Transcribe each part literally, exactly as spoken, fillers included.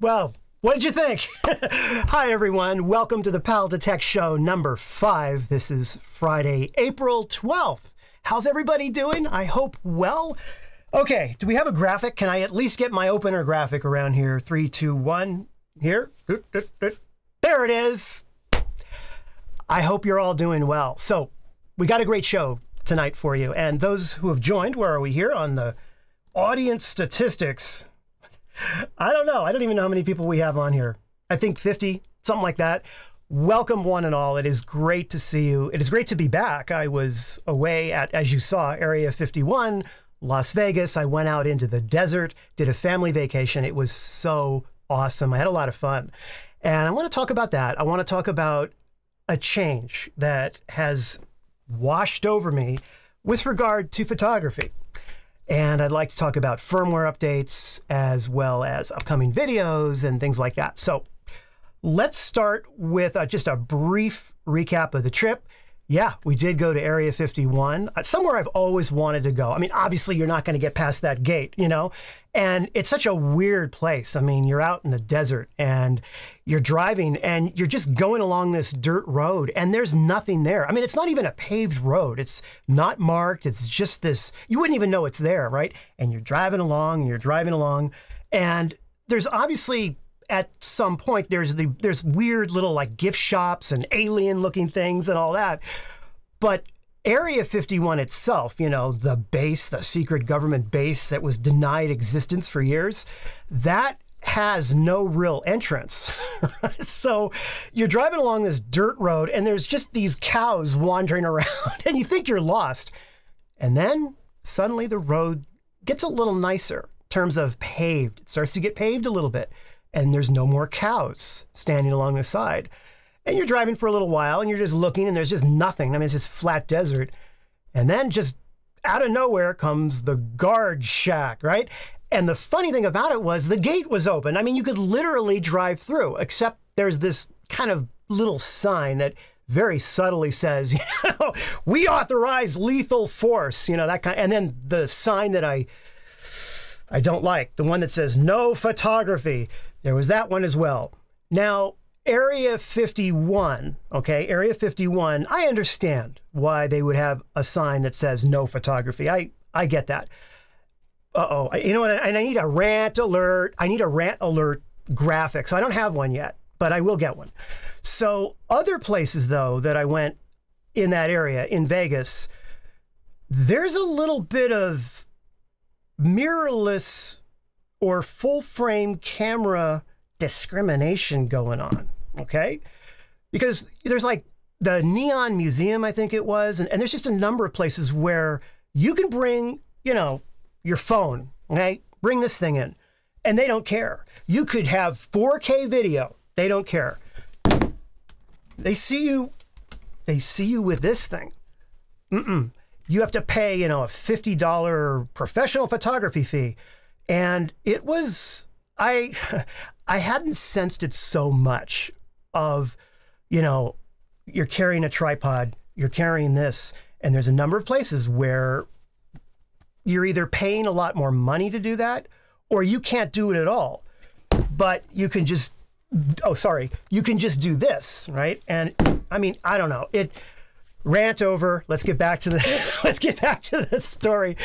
Well, what did you think? Hi, everyone. Welcome to the pal to tech show number five. This is Friday, April twelfth. How's everybody doing? I hope well. Okay, do we have a graphic? Can I at least get my opener graphic around here? Three, two, one. Here. There it is. I hope you're all doing well. So we got a great show tonight for you. And those who have joined, where are we here? On the audience statistics. I don't know. I don't even know how many people we have on here. I think fifty, something like that. Welcome one and all. It is great to see you. It is great to be back. I was away at, as you saw, Area fifty-one, Las Vegas. I went out into the desert, did a family vacation. It was so awesome. I had a lot of fun. And I want to talk about that. I want to talk about a change that has washed over me with regard to photography. And I'd like to talk about firmware updates as well as upcoming videos and things like that. So let's start with uh, just a brief recap of the trip. Yeah, we did go to Area fifty-one, uh, somewhere I've always wanted to go. I mean, obviously you're not going to get past that gate, you know, and it's such a weird place. I mean, you're out in the desert and you're driving and you're just going along this dirt road and there's nothing there. I mean, it's not even a paved road. It's not marked. It's just this, you wouldn't even know it's there, right? And you're driving along and you're driving along and there's obviously at some point, there's the there's weird little like gift shops and alien looking things and all that. But Area fifty-one itself, you know, the base, the secret government base that was denied existence for years, that has no real entrance. So you're driving along this dirt road and there's just these cows wandering around and you think you're lost. And then suddenly the road gets a little nicer in terms of paved. It starts to get paved a little bit. And there's no more cows standing along the side. And you're driving for a little while and you're just looking and there's just nothing. I mean, it's just flat desert. And then just out of nowhere comes the guard shack, right? And the funny thing about it was the gate was open. I mean, you could literally drive through, except there's this kind of little sign that very subtly says, you know, we authorize lethal force, you know, that kind of, and then the sign that I, I don't like, the one that says no photography. There was that one as well. Now, Area fifty-one, okay, Area fifty-one, I understand why they would have a sign that says no photography. I, I get that. Uh-oh, you know what, and I need a rant alert. I need a rant alert graphic. So I don't have one yet, but I will get one. So other places, though, that I went in that area, in Vegas, there's a little bit of mirrorless or full-frame camera discrimination going on, okay? Because there's like the Neon Museum, I think it was, and, and there's just a number of places where you can bring, you know, your phone, okay? Bring this thing in, and they don't care. You could have four K video, they don't care. They see you, they see you with this thing. Mm-mm. You have to pay, you know, a fifty dollar professional photography fee. And it was, I I hadn't sensed it so much of, you know, you're carrying a tripod, you're carrying this, and there's a number of places where you're either paying a lot more money to do that, or you can't do it at all. But you can just, oh, sorry, you can just do this, right? And I mean, I don't know, it, rant over, let's get back to the, let's get back to this story.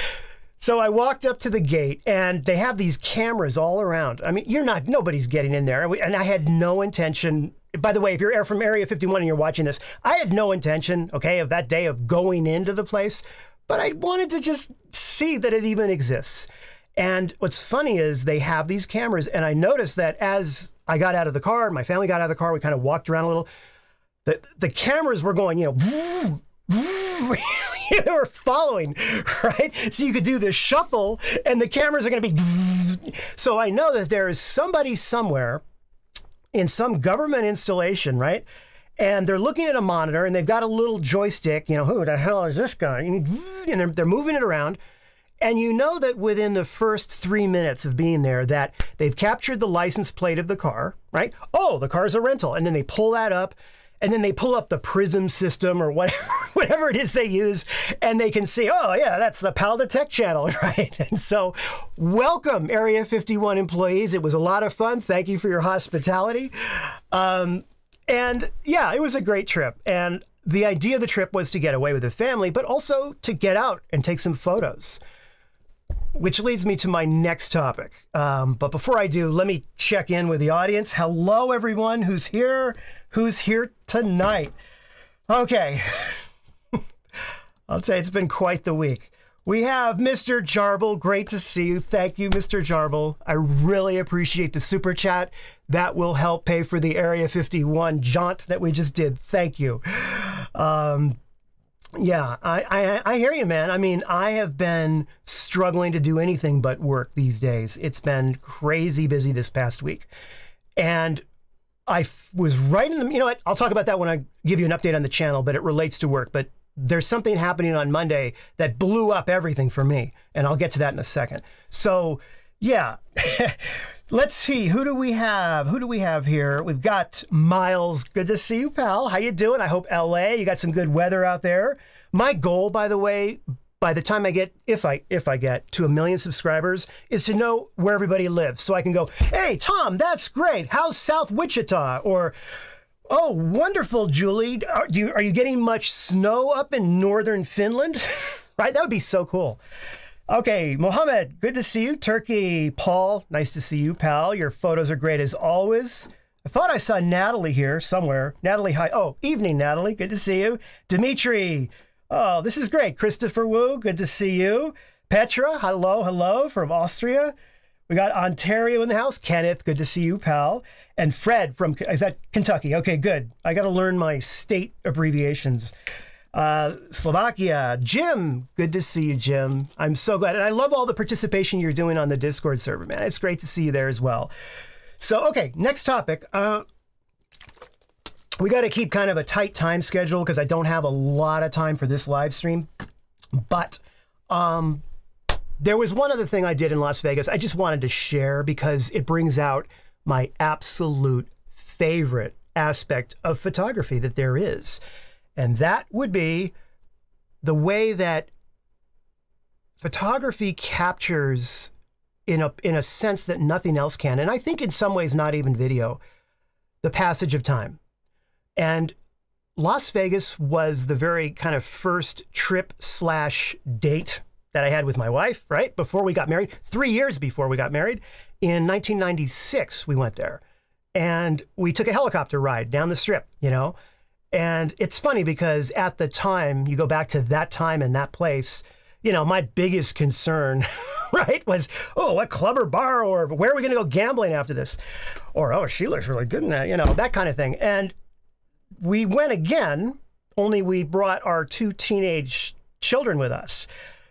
So I walked up to the gate and they have these cameras all around. I mean, you're not, nobody's getting in there. And I had no intention, by the way, if you're from Area fifty-one and you're watching this, I had no intention, okay, of that day of going into the place, but I wanted to just see that it even exists. And what's funny is they have these cameras and I noticed that as I got out of the car, my family got out of the car, we kind of walked around a little, the, the cameras were going, you know, they were following, right? So you could do this shuffle and the cameras are going to be... So I know that there is somebody somewhere in some government installation, right? And they're looking at a monitor and they've got a little joystick, you know, who the hell is this guy? And they're, they're moving it around. And you know that within the first three minutes of being there that they've captured the license plate of the car, right? Oh, the car's a rental. And then they pull that up. and then they pull up the PRISM system or whatever, whatever it is they use, and they can see, oh yeah, that's the pal to tech channel, right? And so welcome, Area fifty-one employees. It was a lot of fun. Thank you for your hospitality. Um, and yeah, it was a great trip. And the idea of the trip was to get away with the family, but also to get out and take some photos. Which leads me to my next topic. Um, but before I do, let me check in with the audience. Hello, everyone who's here, who's here tonight. Okay. I'll tell you, it's been quite the week. We have Mister Jarble. Great to see you. Thank you, Mister Jarble. I really appreciate the super chat. That will help pay for the Area fifty-one jaunt that we just did. Thank you. Um, Yeah, I, I I hear you, man. I mean, I have been struggling to do anything but work these days. It's been crazy busy this past week. And I was right in the, you know what, I'll talk about that when I give you an update on the channel, but it relates to work. But there's something happening on Monday that blew up everything for me. And I'll get to that in a second. So, yeah. Let's see, who do we have? Who do we have here? We've got Miles. Good to see you, pal. How you doing? I hope L A, you got some good weather out there. My goal, by the way, by the time I get, if I if I get to a million subscribers, is to know where everybody lives so I can go, hey, Tom, that's great. How's South Wichita? Or, oh, wonderful, Julie. Are, do you, are you getting much snow up in northern Finland? Right? That would be so cool. Okay, Mohammed, good to see you. Turkey, Paul, nice to see you, pal. Your photos are great as always. I thought I saw Natalie here somewhere. Natalie, hi. Oh, evening, Natalie. Good to see you. Dimitri, oh, this is great. Christopher Wu, good to see you. Petra, hello, hello from Austria. We got Ontario in the house. Kenneth, good to see you, pal. And Fred from, is that Kentucky? Okay, good. I got to learn my state abbreviations. Uh, Slovakia, Jim, good to see you, Jim. I'm so glad. And I love all the participation you're doing on the Discord server, man. It's great to see you there as well. So, okay, next topic. Uh, we got to keep kind of a tight time schedule because I don't have a lot of time for this live stream. But um, there was one other thing I did in Las Vegas I just wanted to share because it brings out my absolute favorite aspect of photography that there is. And that would be the way that photography captures in a, in a sense that nothing else can, and I think in some ways not even video, the passage of time. And Las Vegas was the very kind of first trip slash date that I had with my wife, right? Before we got married, three years before we got married, in nineteen ninety-six we went there. And we took a helicopter ride down the strip, you know? And it's funny because at the time, you go back to that time and that place, you know, my biggest concern, right, was, oh, what club or bar or where are we going to go gambling after this? Or, oh, she looks really good in that, you know, that kind of thing. And we went again, only we brought our two teenage children with us.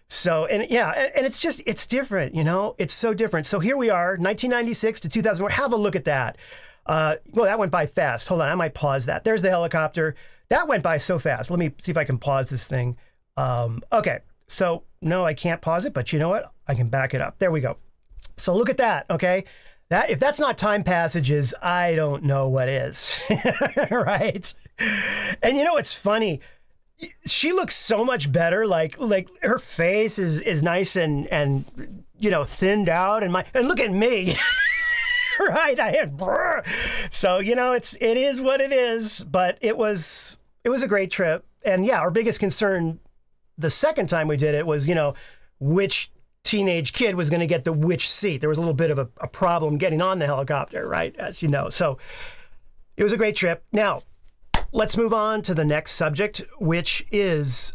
So, and yeah, and it's just, it's different, you know, it's so different. So here we are, nineteen ninety-six to two thousand one, have a look at that. Uh, well, that went by fast. Hold on, I might pause that. There's the helicopter. That went by so fast. Let me see if I can pause this thing. Um, okay, so no, I can't pause it, but you know what? I can back it up. There we go. So look at that, okay? That, if that's not time passages, I don't know what is, right? And you know what's funny? She looks so much better. Like, like her face is, is nice and, and, you know, thinned out. And, my, and look at me. Right, I had brr. So you know it's it is what it is, but it was it was a great trip. And yeah, our biggest concern the second time we did it was, you know, which teenage kid was going to get the which seat. There was a little bit of a, a problem getting on the helicopter, right, as you know. So it was a great trip. Now let's move on to the next subject, which is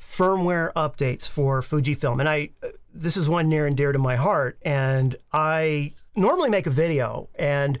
firmware updates for Fujifilm. And I this is one near and dear to my heart, and I normally make a video, and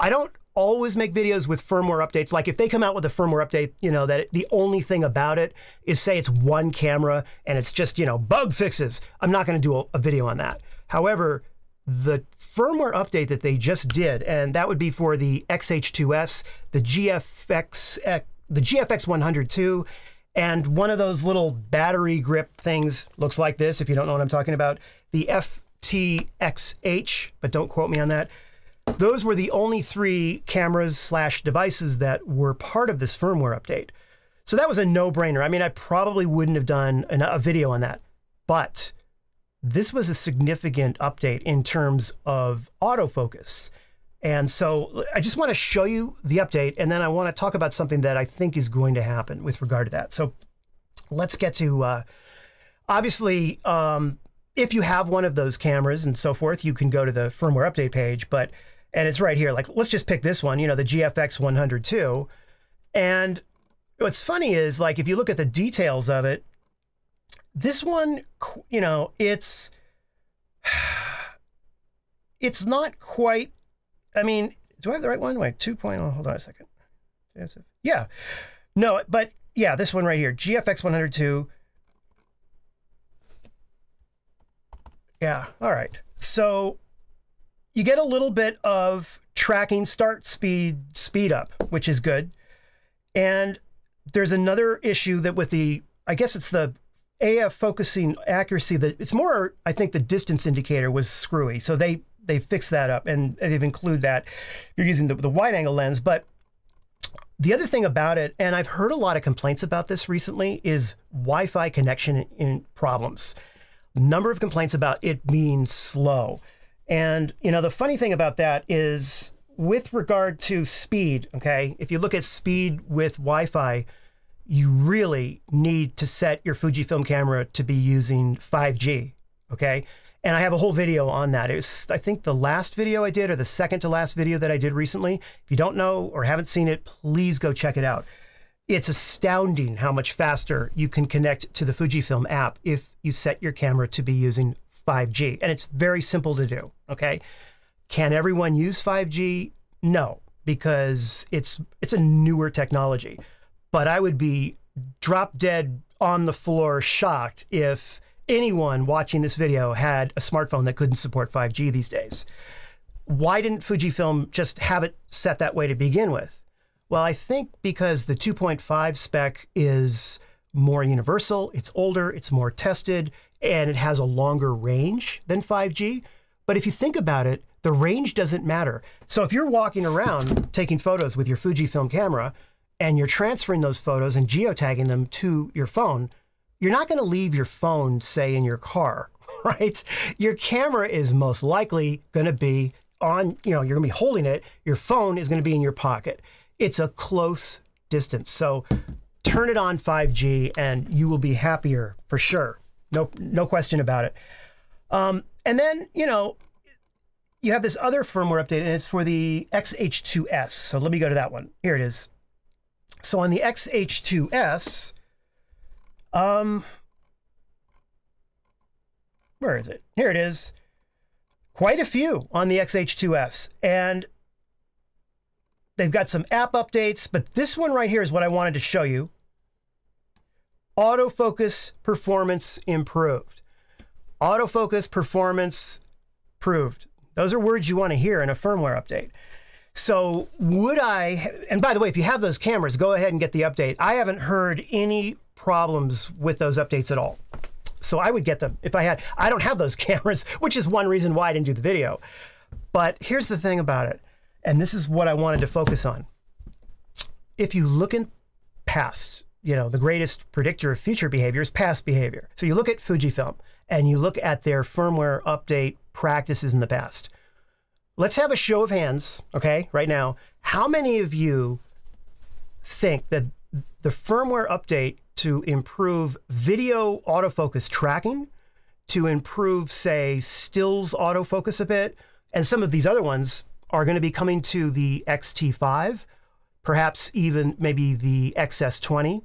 I don't always make videos with firmware updates. Like if they come out with a firmware update, you know, that the only thing about it is say it's one camera and it's just, you know, bug fixes. I'm not going to do a, a video on that. However, the firmware update that they just did, and that would be for the X H two S, the G F X, the G F X one hundred two, and one of those little battery grip things looks like this, if you don't know what I'm talking about, the F T X H, but don't quote me on that. Those were the only three cameras slash devices that were part of this firmware update. So that was a no-brainer. I mean, I probably wouldn't have done a video on that, but this was a significant update in terms of autofocus. And so I just want to show you the update, and then I want to talk about something that I think is going to happen with regard to that. So let's get to, uh, obviously, um, if you have one of those cameras and so forth, you can go to the firmware update page, but, and it's right here, like, let's just pick this one, you know, the G F X one hundred two. And what's funny is, like, if you look at the details of it, this one, you know, it's, it's not quite, I mean, do I have the right one? Wait, two point oh, hold on a second. Yeah, no, but yeah, this one right here, G F X one hundred two. Yeah, all right. So you get a little bit of tracking start speed, speed up, which is good. And there's another issue that with the, I guess it's the A F focusing accuracy, that it's more, I think the distance indicator was screwy. So they, they fixed that up, and they've included that if you're using the, the wide angle lens. But the other thing about it, and I've heard a lot of complaints about this recently, is Wi-Fi connection in problems. Number of complaints about it being slow. And, you know, the funny thing about that is with regard to speed, okay, if you look at speed with Wi-Fi, you really need to set your Fujifilm camera to be using five G, okay? And I have a whole video on that. It was, I think, the last video I did, or the second to last video that I did recently. If you don't know or haven't seen it, please go check it out. It's astounding how much faster you can connect to the Fujifilm app if you set your camera to be using five G. And it's very simple to do, okay? Can everyone use five G? No, because it's, it's a newer technology. But I would be drop dead on the floor shocked if anyone watching this video had a smartphone that couldn't support five G these days. Why didn't Fujifilm just have it set that way to begin with? Well, I think because the two point five spec is more universal, it's older, it's more tested, and it has a longer range than five G. But if you think about it, the range doesn't matter. So if you're walking around taking photos with your Fujifilm camera, and you're transferring those photos and geotagging them to your phone, you're not gonna leave your phone, say, in your car, right? Your camera is most likely gonna be on, you know, you're gonna be holding it, your phone is gonna be in your pocket. It's a close distance. So turn it on five G and you will be happier for sure. No, no question about it. Um, and then, you know, you have this other firmware update, and it's for the X H two S. So let me go to that one. Here it is. So on the X H two S, um, where is it? Here it is. Quite a few on the X H two S. And they've got some app updates, but this one right here is what I wanted to show you. Autofocus performance improved. Autofocus performance improved. Those are words you want to hear in a firmware update. So would I, and by the way, if you have those cameras, go ahead and get the update. I haven't heard any problems with those updates at all. So I would get them if I had. I don't have those cameras, which is one reason why I didn't do the video. But here's the thing about it. And this is what I wanted to focus on. If you look in past, you know, the greatest predictor of future behavior is past behavior. So you look at Fujifilm and you look at their firmware update practices in the past. Let's have a show of hands, okay, right now. How many of you think that the firmware update to improve video autofocus tracking, to improve, say, stills autofocus a bit, and some of these other ones, are going to be coming to the X T five, perhaps even maybe the X S twenty.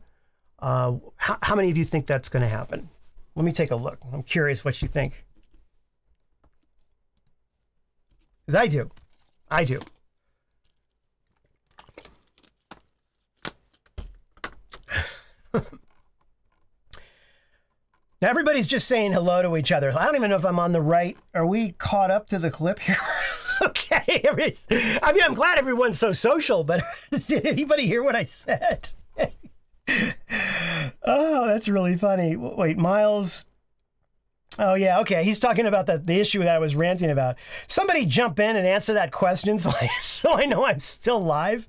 Uh, how, how many of you think that's going to happen? Let me take a look. I'm curious what you think. Because I do. I do. Now everybody's just saying hello to each other. I don't even know if I'm on the right. Are we caught up to the clip here? Okay, I mean, I'm glad everyone's so social, but did anybody hear what I said? Oh, that's really funny. Wait, Miles, Oh, yeah. Okay. He's talking about the, the issue that I was ranting about. Somebody jump in and answer that question so I, so I know I'm still live.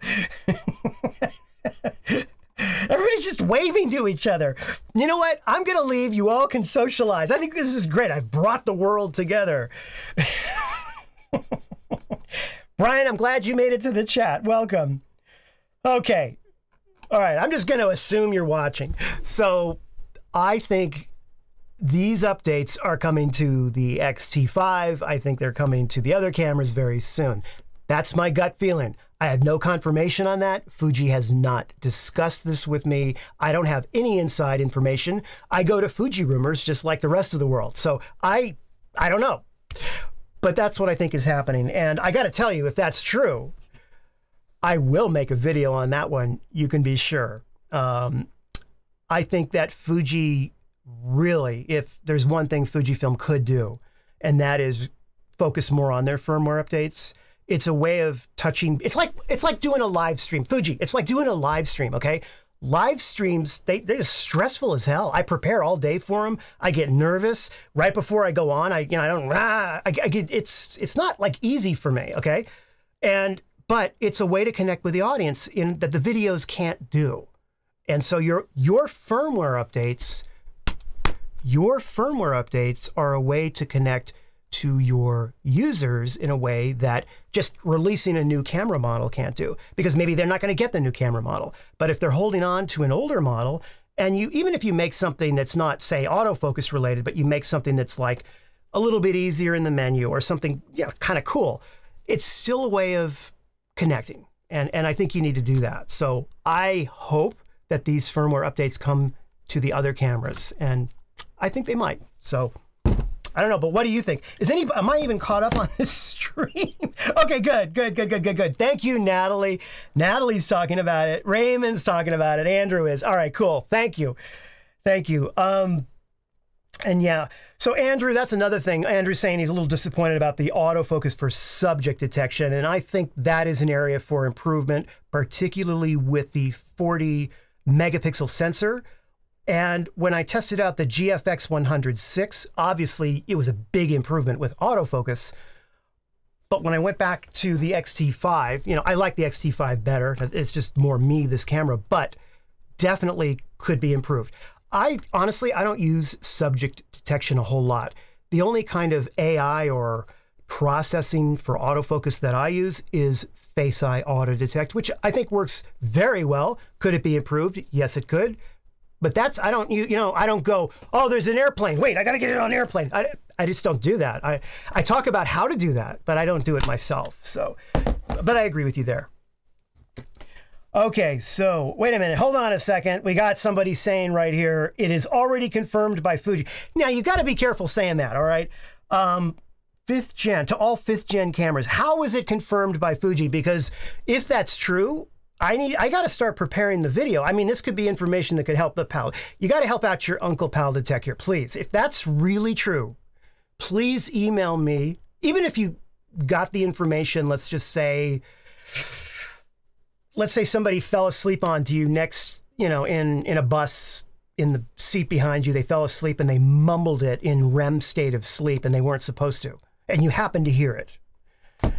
Everybody's just waving to each other. You know what? I'm going to leave. You all can socialize. I think this is great. I've brought the world together. Brian, I'm glad you made it to the chat. Welcome. Okay. All right. I'm just going to assume you're watching. So I think these updates are coming to the X T five. I think they're coming to the other cameras very soon. That's my gut feeling. I have no confirmation on that. Fuji has not discussed this with me. I don't have any inside information. I go to Fuji rumors just like the rest of the world. So I, I don't know. But that's what I think is happening. And I got to tell you, if that's true, I will make a video on that one. You can be sure. Um, I think that Fuji... Really, if there's one thing Fujifilm could do, and that is focus more on their firmware updates. It's a way of touching. It's like it's like doing a live stream. Fuji, it's like doing a live stream. Okay, live streams they they're stressful as hell. I prepare all day for them. I get nervous right before I go on. I you know I don't. Ah, I, I get it's it's not like easy for me. Okay, and but it's a way to connect with the audience in that the videos can't do, and so your your firmware updates. Your firmware updates are a way to connect to your users in a way that just releasing a new camera model can't do, because maybe they're not going to get the new camera model. But if they're holding on to an older model, and you even if you make something that's not, say, autofocus related, but you make something that's like a little bit easier in the menu or something, you know, kind of cool, it's still a way of connecting. And, and I think you need to do that. So I hope that these firmware updates come to the other cameras, and I think they might. So I don't know, but what do you think? Is any am I even caught up on this stream? Okay, good, good, good, good, good, good. Thank you, Natalie. Natalie's talking about it. Raymond's talking about it. Andrew is. All right, cool. Thank you. Thank you. Um and yeah. So Andrew, that's another thing. Andrew's saying he's a little disappointed about the autofocus for subject detection, and I think that is an area for improvement, particularly with the forty megapixel sensor. And when I tested out the G F X one hundred six, obviously it was a big improvement with autofocus. But when I went back to the X T five, you know, I like the X T five better. It's just more me, this camera, but definitely could be improved. I honestly, I don't use subject detection a whole lot. The only kind of A I or processing for autofocus that I use is Face Eye Auto Detect, which I think works very well. Could it be improved? Yes, it could. But that's, I don't, you, you know, I don't go, oh, there's an airplane. Wait, I got to get it on an airplane. I, I just don't do that. I, I talk about how to do that, but I don't do it myself. So, but I agree with you there. Okay, so wait a minute. Hold on a second. We got somebody saying right here, it is already confirmed by Fuji. Now, you got to be careful saying that, all right? Um, fifth gen, to all fifth gen cameras, how is it confirmed by Fuji? Because if that's true, I need. I got to start preparing the video. I mean, this could be information that could help the pal. You got to help out your uncle pal to tech here, please. If that's really true, please email me. Even if you got the information, let's just say, let's say somebody fell asleep onto you next, you know, in in a bus in the seat behind you. They fell asleep and they mumbled it in REM state of sleep, and they weren't supposed to, and you happened to hear it.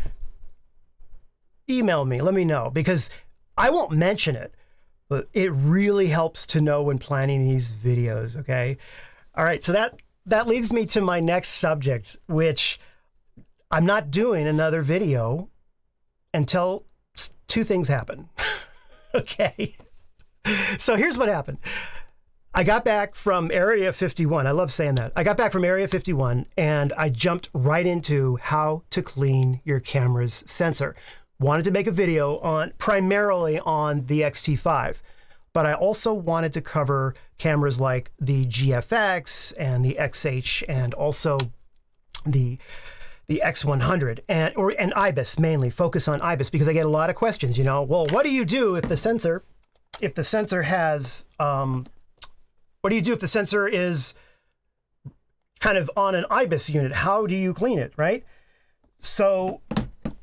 Email me. Let me know, because I won't mention it, but it really helps to know when planning these videos, okay? All right, so that, that leads me to my next subject, which I'm not doing another video until two things happen, okay? So here's what happened. I got back from Area fifty-one. I love saying that. I got back from Area fifty-one, and I jumped right into how to clean your camera's sensor. Wanted to make a video on primarily on the X T five, but I also wanted to cover cameras like the G F X and the X H, and also the the X one hundred and or and IBIS, mainly focus on IBIS, because I get a lot of questions. You know, well, what do you do if the sensor if the sensor has um, what do you do if the sensor is kind of on an IBIS unit? How do you clean it, right? So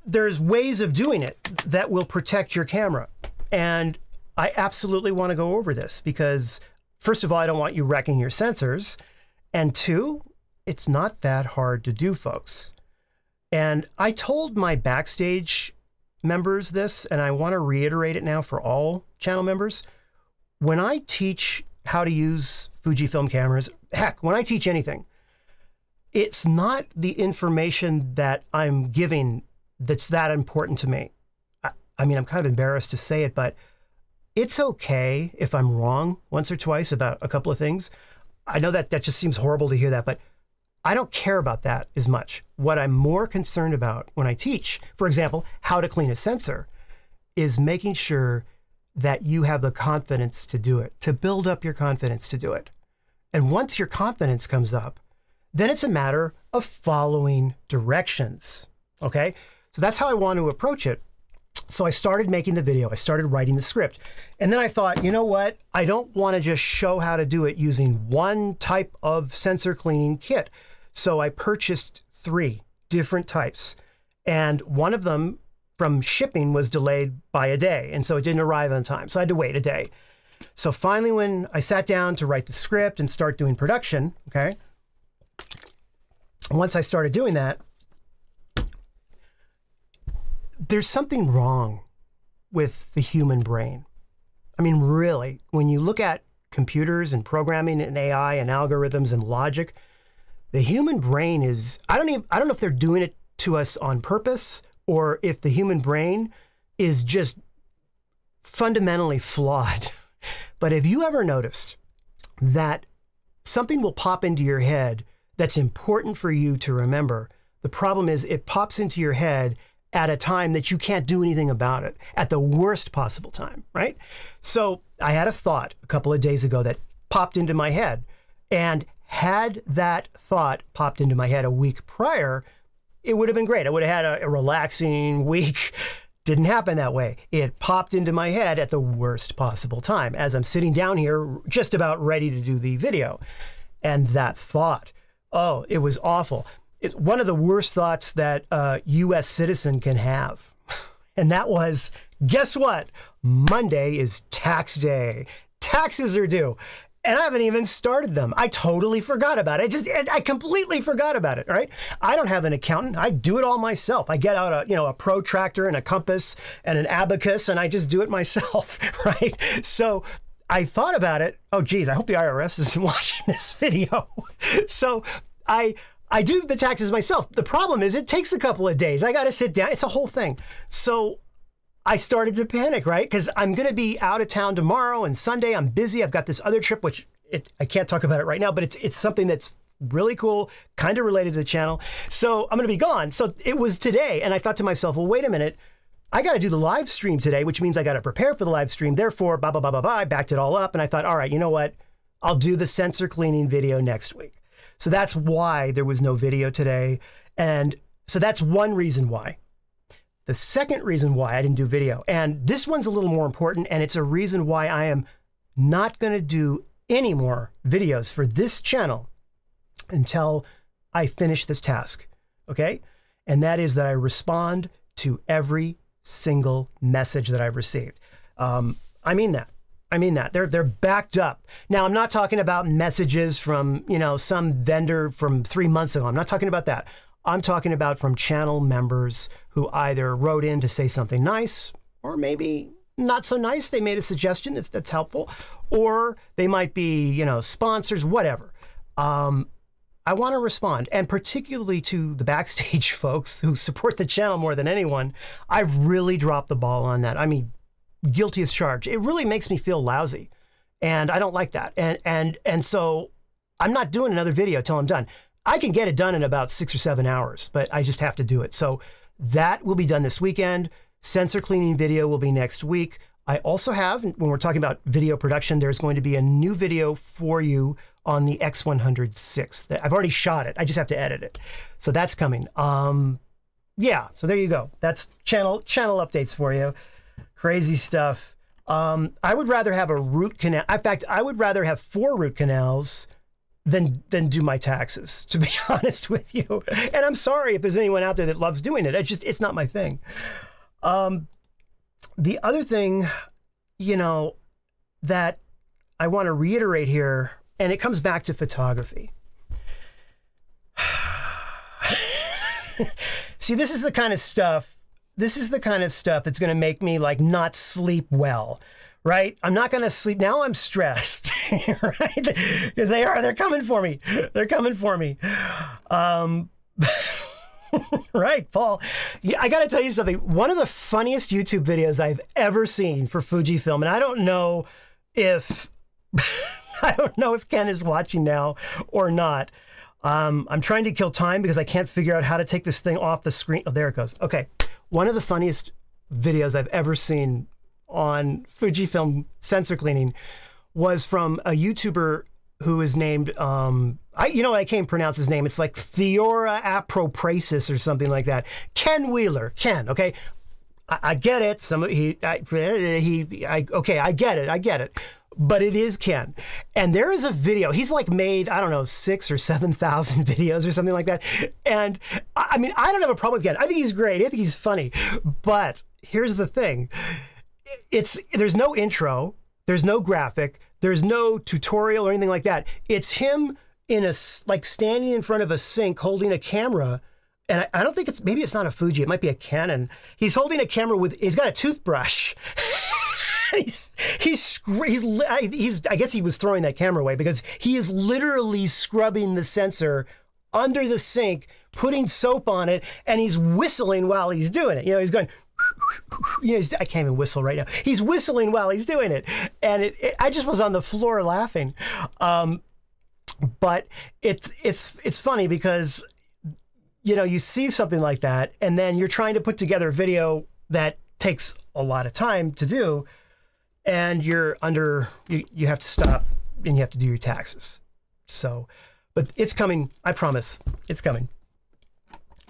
there's ways of doing it that will protect your camera. And I absolutely want to go over this because, first of all, I don't want you wrecking your sensors. And two, It's not that hard to do, folks. And I told my Backstage members this, and I want to reiterate it now for all channel members. When I teach how to use Fujifilm cameras, heck, when I teach anything, it's not the information that I'm giving that's that important to me. I, I mean, I'm kind of embarrassed to say it, but it's okay if I'm wrong once or twice about a couple of things. I know that that just seems horrible to hear that, but I don't care about that as much. What I'm more concerned about when I teach, for example, how to clean a sensor, is making sure that you have the confidence to do it, to build up your confidence to do it. And once your confidence comes up, then it's a matter of following directions, okay? So that's how I want to approach it. So I started making the video, I started writing the script. And then I thought, you know what? I don't wanna just show how to do it using one type of sensor cleaning kit. So I purchased three different types. And one of them from shipping was delayed by a day. And so it didn't arrive on time. So I had to wait a day. So finally, when I sat down to write the script and start doing production, okay? Once I started doing that, there's something wrong with the human brain. I mean, really, when you look at computers and programming and A I and algorithms and logic, the human brain is, I don't even, I don't know if they're doing it to us on purpose or if the human brain is just fundamentally flawed. But have you ever noticed that something will pop into your head that's important for you to remember? The problem is it pops into your head at a time that you can't do anything about it, at the worst possible time, right? So I had a thought a couple of days ago that popped into my head, and had that thought popped into my head a week prior, it would have been great. I would have had a, a relaxing week. Didn't happen that way. It popped into my head at the worst possible time as I'm sitting down here just about ready to do the video. And that thought, oh, it was awful. It's one of the worst thoughts that a uh, U S citizen can have. And that was, guess what? Monday is tax day. Taxes are due. And I haven't even started them. I totally forgot about it. I just, I completely forgot about it, right? I don't have an accountant. I do it all myself. I get out a, you know, a protractor and a compass and an abacus, and I just do it myself, right? So I thought about it. Oh, geez, I hope the I R S isn't watching this video. So I... I do the taxes myself. The problem is it takes a couple of days. I got to sit down. It's a whole thing. So I started to panic, right? Because I'm going to be out of town tomorrow and Sunday. I'm busy. I've got this other trip, which it, I can't talk about it right now, but it's it's something that's really cool, kind of related to the channel. So I'm going to be gone. So it was today. And I thought to myself, well, wait a minute. I got to do the live stream today, which means I got to prepare for the live stream. Therefore, blah, blah, blah, blah, blah. I backed it all up. And I thought, all right, you know what? I'll do the sensor cleaning video next week. So that's why there was no video today. And so that's one reason why. The second reason why I didn't do video, and this one's a little more important, and it's a reason why I am not going to do any more videos for this channel until I finish this task, okay? And that is that I respond to every single message that I've received. Um, I mean that. I mean that. They're, they're backed up. Now, I'm not talking about messages from, you know, some vendor from three months ago. I'm not talking about that. I'm talking about from channel members who either wrote in to say something nice, or maybe not so nice. They made a suggestion that's, that's helpful, or they might be, you know, sponsors, whatever. Um, I want to respond, and particularly to the Backstage folks who support the channel more than anyone. I've really dropped the ball on that. I mean, guilty as charged. It really makes me feel lousy, and I don't like that. And and and so I'm not doing another video till I'm done. I can get it done in about six or seven hours, but I just have to do it. So that will be done this weekend. Sensor cleaning video will be next week. I also have, when we're talking about video production, there's going to be a new video for you on the X one hundred six. I've already shot it. I just have to edit it. So that's coming. Um, yeah, so there you go. That's channel channel updates for you. Crazy stuff. Um, I would rather have a root canal. In fact, I would rather have four root canals than than do my taxes, to be honest with you. And I'm sorry if there's anyone out there that loves doing it. It's just, it's not my thing. Um, the other thing, you know, that I want to reiterate here, and it comes back to photography. See, this is the kind of stuff, this is the kind of stuff that's gonna make me like not sleep well, right? I'm not gonna sleep, now I'm stressed, right? Because they are, they're coming for me. They're coming for me. Um, right, Paul. Yeah, I gotta tell you something. One of the funniest YouTube videos I've ever seen for Fujifilm, and I don't know if, I don't know if Ken is watching now or not. Um, I'm trying to kill time because I can't figure out how to take this thing off the screen. Oh, there it goes. Okay. One of the funniest videos I've ever seen on Fujifilm sensor cleaning was from a YouTuber who is named, um, I, you know, I can't pronounce his name. It's like Theora Aproprasis or something like that. Ken Wheeler, Ken, okay? I, I get it. Some he, I, he, I, okay, I get it, I get it. But it is Ken. And there is a video, he's like made, I don't know, six or seven thousand videos or something like that. And I mean, I don't have a problem with Ken. I think he's great, I think he's funny. But here's the thing, it's there's no intro, there's no graphic, there's no tutorial or anything like that. It's him in a, like standing in front of a sink holding a camera. And I, I don't think it's, maybe it's not a Fuji, it might be a Canon. He's holding a camera with, he's got a toothbrush. He's, he's, he's, he's, I guess he was throwing that camera away because he is literally scrubbing the sensor under the sink, putting soap on it, and he's whistling while he's doing it. You know, he's going, you know, he's, I can't even whistle right now. He's whistling while he's doing it. And it, it, I just was on the floor laughing. Um, but it's, it's, it's funny because, you know, you see something like that, and then you're trying to put together a video that takes a lot of time to do. And you're under, you, you have to stop and you have to do your taxes. So, but it's coming, I promise, it's coming.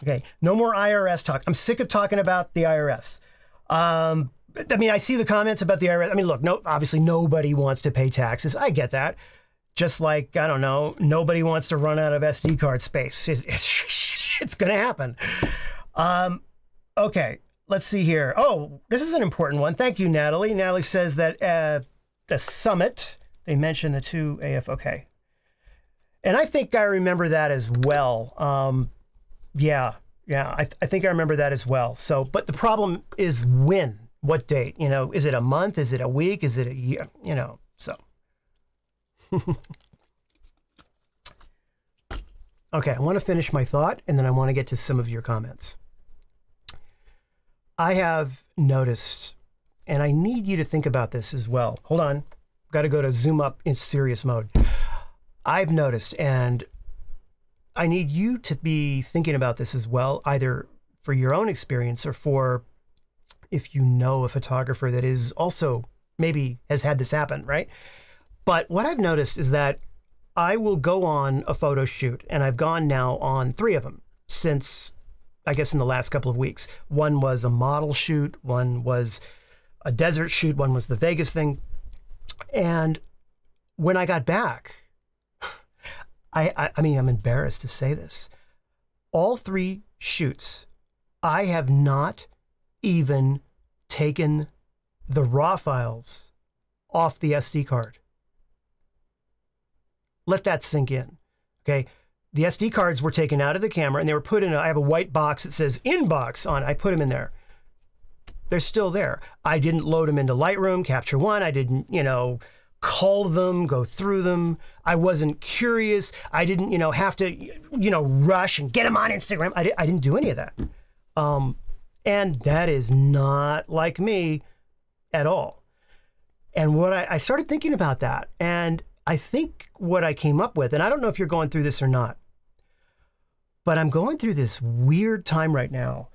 Okay, no more I R S talk. I'm sick of talking about the I R S. Um, I mean, I see the comments about the I R S. I mean, look, no, obviously nobody wants to pay taxes. I get that. Just like, I don't know, nobody wants to run out of S D card space. It's, it's, it's gonna happen. Um, okay. Let's see here. Oh, this is an important one. Thank you, Natalie. Natalie says that at the summit, they mentioned the two A F. Okay. And I think I remember that as well. Um, yeah, yeah, I, th I think I remember that as well. So, but the problem is when, what date, you know, is it a month? Is it a week? Is it a year? You know, so. Okay, I want to finish my thought and then I want to get to some of your comments. I have noticed, and I need you to think about this as well. Hold on, got to go to zoom up in serious mode. I've noticed, and I need you to be thinking about this as well, either for your own experience or for if you know a photographer that is also maybe has had this happen, right? But what I've noticed is that I will go on a photo shoot, and I've gone now on three of them since I guess in the last couple of weeks. One was a model shoot, one was a desert shoot, one was the Vegas thing. And when I got back, I, I, I mean, I'm embarrassed to say this. All three shoots, I have not even taken the raw files off the S D card. Let that sink in, okay? The S D cards were taken out of the camera and they were put in, a, I have a white box that says inbox on it. I put them in there. They're still there. I didn't load them into Lightroom, Capture One. I didn't, you know, cull them, go through them. I wasn't curious. I didn't, you know, have to, you know, rush and get them on Instagram. I, di I didn't do any of that. Um, and that is not like me at all. And what I, I started thinking about that. And I think what I came up with, and I don't know if you're going through this or not, but I'm going through this weird time right now,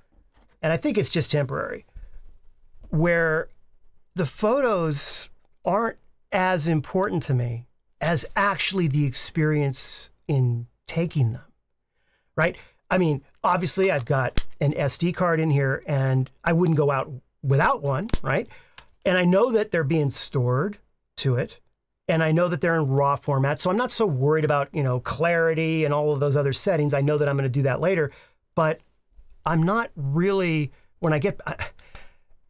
and I think it's just temporary, where the photos aren't as important to me as actually the experience in taking them, right? I mean, obviously I've got an S D card in here and I wouldn't go out without one, right? And I know that they're being stored to it. And I know that they're in raw format, so I'm not so worried about, you know, clarity and all of those other settings. I know that I'm going to do that later, but I'm not really, when I get, I,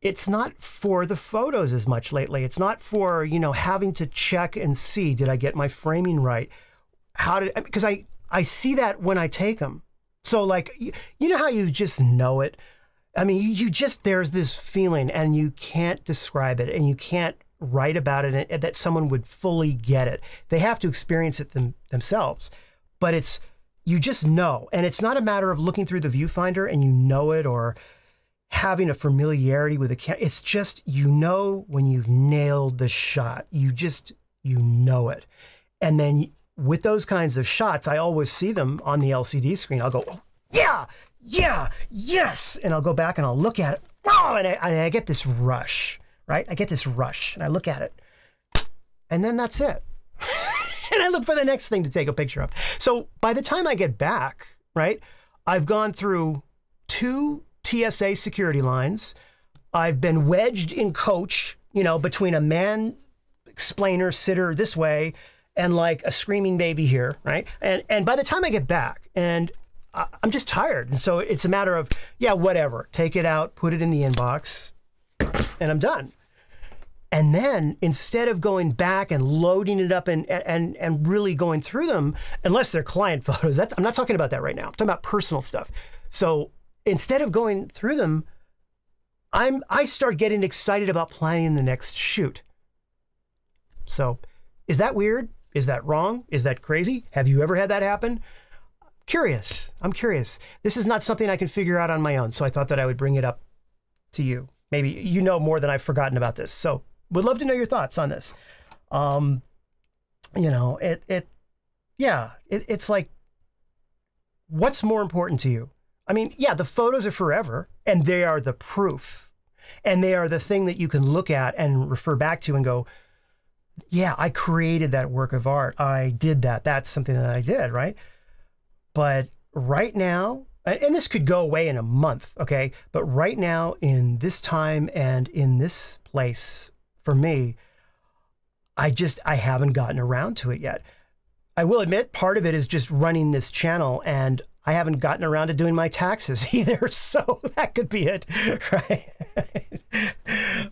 it's not for the photos as much lately. It's not for, you know, having to check and see, did I get my framing right? How did, because I, I see that when I take them, So like, you know how you just know it? I mean, you just, there's this feeling and you can't describe it and you can't write about it and that someone would fully get it. They have to experience it them, themselves, but it's, you just know. And it's not a matter of looking through the viewfinder and you know it or having a familiarity with a camera. It's just, you know, when you've nailed the shot, you just, you know it. And then with those kinds of shots, I always see them on the L C D screen. I'll go, oh, yeah, yeah, yes. And I'll go back and I'll look at it. Oh, and I, and I get this rush, right? I get this rush and I look at it and then that's it. And I look for the next thing to take a picture of. So by the time I get back, right, I've gone through two T S A security lines. I've been wedged in coach, you know, between a man explainer, sitter this way, and like a screaming baby here, right? And and by the time I get back, and I, I'm just tired. And so it's a matter of, yeah, whatever. Take it out, put it in the inbox, and I'm done. And then instead of going back and loading it up and, and, and really going through them, unless they're client photos, that's, I'm not talking about that right now. I'm talking about personal stuff. So instead of going through them, I'm, I start getting excited about planning the next shoot. So is that weird? Is that wrong? Is that crazy? Have you ever had that happen? Curious. I'm curious. This is not something I can figure out on my own. So I thought that I would bring it up to you. Maybe you know more than I've forgotten about this. So would love to know your thoughts on this. Um, you know, it, it yeah, it, it's like, what's more important to you? I mean, yeah, the photos are forever and they are the proof and they are the thing that you can look at and refer back to and go, yeah, I created that work of art. I did that. That's something that I did, right? But right now, and this could go away in a month, okay? But right now, in this time and in this place, for me, I just, I haven't gotten around to it yet. I will admit, part of it is just running this channel, and I haven't gotten around to doing my taxes either, so that could be it, right?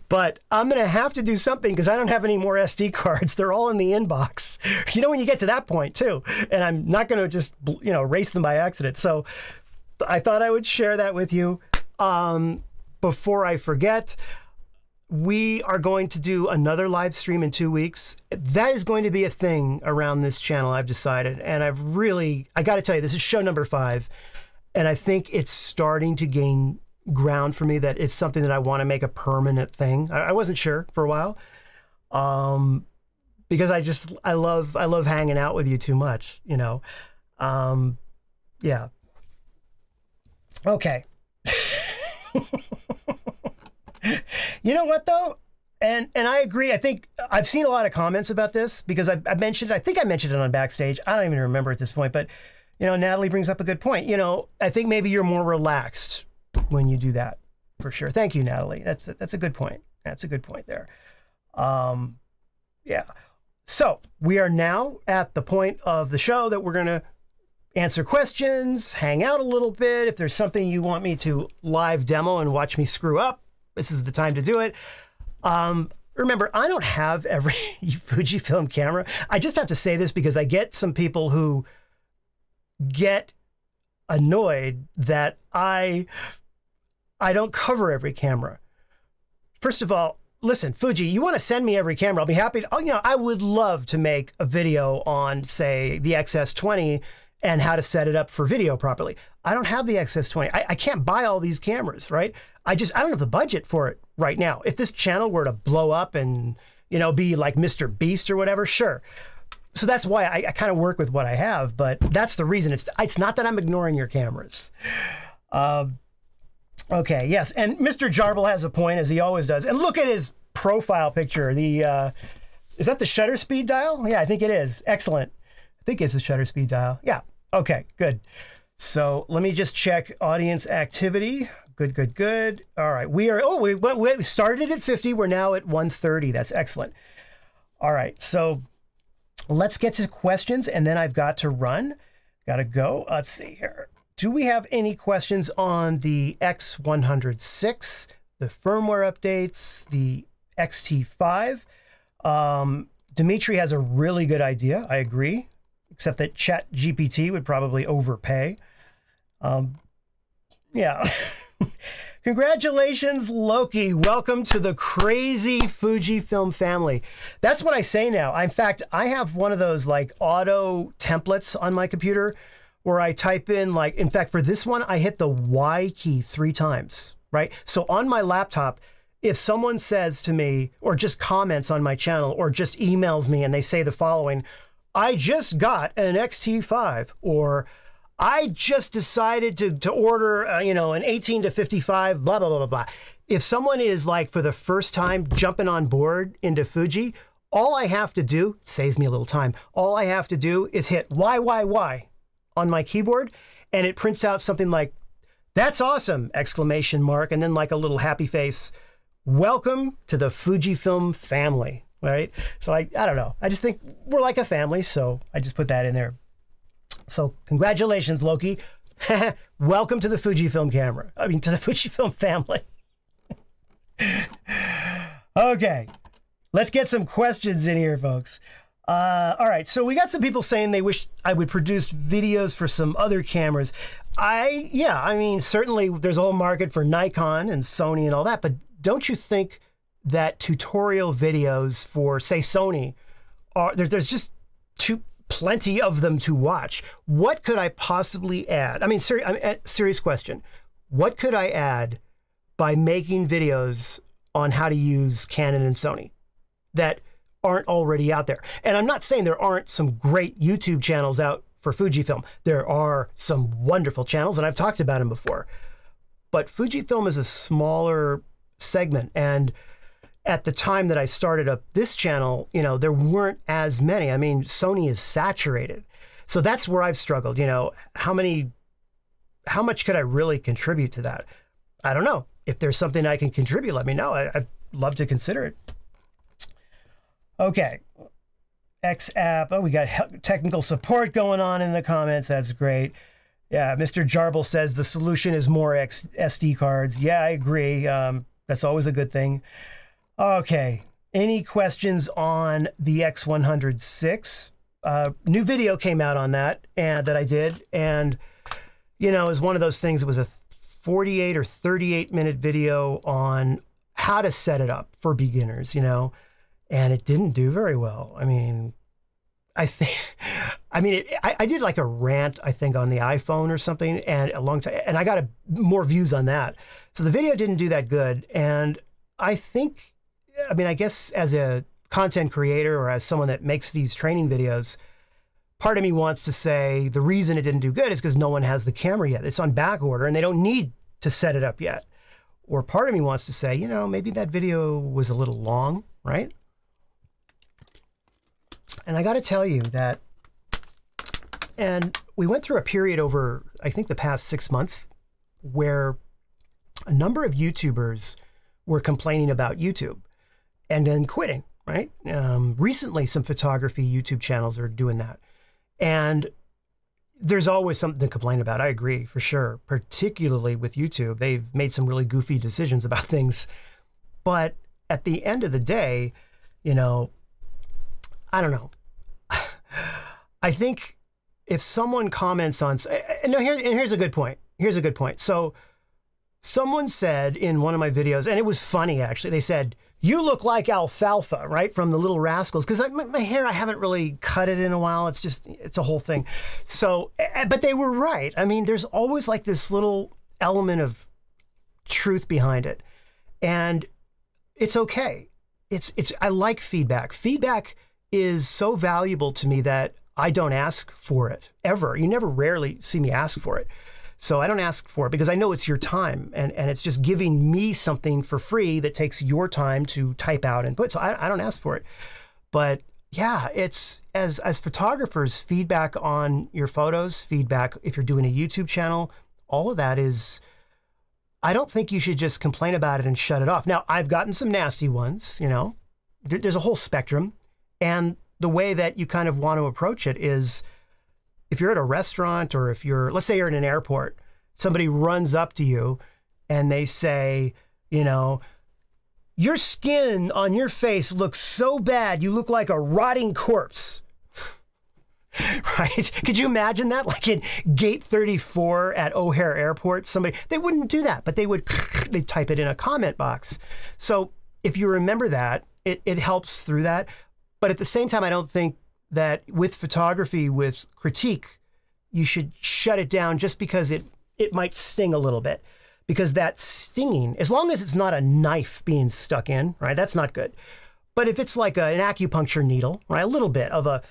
But I'm going to have to do something because I don't have any more S D cards. They're all in the inbox. You know, when you get to that point, too, and I'm not going to just, you know, erase them by accident. So I thought I would share that with you. Um, before I forget, we are going to do another live stream in two weeks. That is going to be a thing around this channel, I've decided. And I've really, I got to tell you, this is show number five. And I think it's starting to gain ground for me that it's something that I want to make a permanent thing. I, I wasn't sure for a while. Um, because I just, I love, I love hanging out with you too much, you know. Um, yeah. Okay. You know what, though? And and I agree. I think I've seen a lot of comments about this because I, I mentioned, I think I mentioned it on Backstage. I don't even remember at this point, but, you know, Natalie brings up a good point. You know, I think maybe you're more relaxed when you do that, for sure. Thank you, Natalie. That's a, that's a good point. That's a good point there. Um, yeah. So we are now at the point of the show that we're going to answer questions, hang out a little bit. If there's something you want me to live demo and watch me screw up, this is the time to do it. Um, remember, I don't have every Fujifilm camera. I just have to say this because I get some people who get annoyed that I, I don't cover every camera. First of all, listen, Fuji, you want to send me every camera. I'll be happy to, oh, you know, I would love to make a video on, say, the X S twenty and how to set it up for video properly. I don't have the X S twenty. I, I can't buy all these cameras, right? I just, I don't have the budget for it right now. If this channel were to blow up and, you know, be like Mister Beast or whatever, sure. So that's why I, I kind of work with what I have, but that's the reason. It's, it's not that I'm ignoring your cameras. Um, okay, yes, and Mister Jarble has a point, as he always does. And look at his profile picture. The uh, is that the shutter speed dial? Yeah, I think it is. Excellent. I think it's the shutter speed dial. Yeah, okay, good. So let me just check audience activity. Good, good, good. All right, we are, oh, we, we started at fifty. We're now at one thirty. That's excellent. All right, so let's get to questions, and then I've got to run. Got to go. Let's see here. Do we have any questions on the X one hundred six, the firmware updates, the X T five? Um, Dimitri has a really good idea. I agree, except that Chat G P T would probably overpay. Um, yeah. Congratulations, Loki. Welcome to the crazy Fujifilm family. That's what I say now. In fact, I have one of those like auto templates on my computer where I type in like, in fact, for this one, I hit the Y key three times, right? So on my laptop, if someone says to me or just comments on my channel or just emails me and they say the following, I just got an X T five, or I just decided to, to order, uh, you know, an eighteen to fifty-five, blah, blah, blah, blah, blah. If someone is like for the first time jumping on board into Fuji, all I have to do, saves me a little time, all I have to do is hit Y Y Y on my keyboard and it prints out something like, that's awesome, exclamation mark, and then like a little happy face. Welcome to the Fujifilm family, right? So I, I don't know, I just think we're like a family, so I just put that in there. So congratulations, Loki. Welcome to the Fujifilm camera. I mean, to the Fujifilm family. Okay, let's get some questions in here, folks. Uh, all right, so we got some people saying they wish I would produce videos for some other cameras. I, yeah, I mean, certainly there's a whole market for Nikon and Sony and all that, but don't you think that tutorial videos for, say, Sony, are there, there's just too... plenty of them to watch. What could I possibly add? I mean, ser I mean uh, serious question. What could I add by making videos on how to use Canon and Sony that aren't already out there? And I'm not saying there aren't some great YouTube channels out for Fujifilm. There are some wonderful channels, and I've talked about them before. But Fujifilm is a smaller segment, and at the time that I started up this channel, you know, there weren't as many. I mean, Sony is saturated. So that's where I've struggled, you know, how many, how much could I really contribute to that? I don't know. If there's something I can contribute, let me know. I, I'd love to consider it. Okay. X app. Oh, we got technical support going on in the comments. That's great. Yeah. Mister Jarble says the solution is more X S D cards. Yeah, I agree. Um, that's always a good thing. Okay, any questions on the X one hundred six? Uh, new video came out on that, and that I did, and you know, it was one of those things. It was a forty-eight or thirty-eight minute video on how to set it up for beginners, you know, and it didn't do very well. I mean, I think, I mean, it, I, I did like a rant, I think, on the iPhone or something, and a long time, and I got a, more views on that. So the video didn't do that good, and I think. I mean, I guess as a content creator or as someone that makes these training videos, part of me wants to say the reason it didn't do good is because no one has the camera yet. It's on back order and they don't need to set it up yet. Or part of me wants to say, you know, maybe that video was a little long, right? And I got to tell you that, and we went through a period over, I think, the past six months where a number of YouTubers were complaining about YouTube and then quitting, right? Um, recently, some photography YouTube channels are doing that. And there's always something to complain about. I agree, for sure, particularly with YouTube. They've made some really goofy decisions about things. But at the end of the day, you know, I don't know. I think if someone comments on... And, no, here, and here's a good point. Here's a good point. So someone said in one of my videos, and it was funny, actually, they said, you look like alfalfa, right? From the Little Rascals. Because my, my hair, I haven't really cut it in a while. It's just, it's a whole thing. So, but they were right. I mean, there's always like this little element of truth behind it. And it's okay. It's, it's, I like feedback. Feedback is so valuable to me that I don't ask for it ever. You never rarely see me ask for it. So I don't ask for it because I know it's your time, and, and it's just giving me something for free that takes your time to type out and put. So I, I don't ask for it. But yeah, it's as, as photographers, feedback on your photos, feedback if you're doing a YouTube channel, all of that is, I don't think you should just complain about it and shut it off. Now, I've gotten some nasty ones, you know, there's a whole spectrum. And the way that you kind of want to approach it is, if you're at a restaurant or if you're, let's say you're in an airport, somebody runs up to you and they say, you know, your skin on your face looks so bad, you look like a rotting corpse. right? Could you imagine that? Like in gate thirty-four at O'Hare Airport, somebody, they wouldn't do that, but they would, they'd type it in a comment box. So if you remember that, it, it helps through that. But at the same time, I don't think that with photography, with critique, you should shut it down just because it, it might sting a little bit. Because that stinging, as long as it's not a knife being stuck in, right, that's not good. But if it's like a, an acupuncture needle, right, a little bit of a,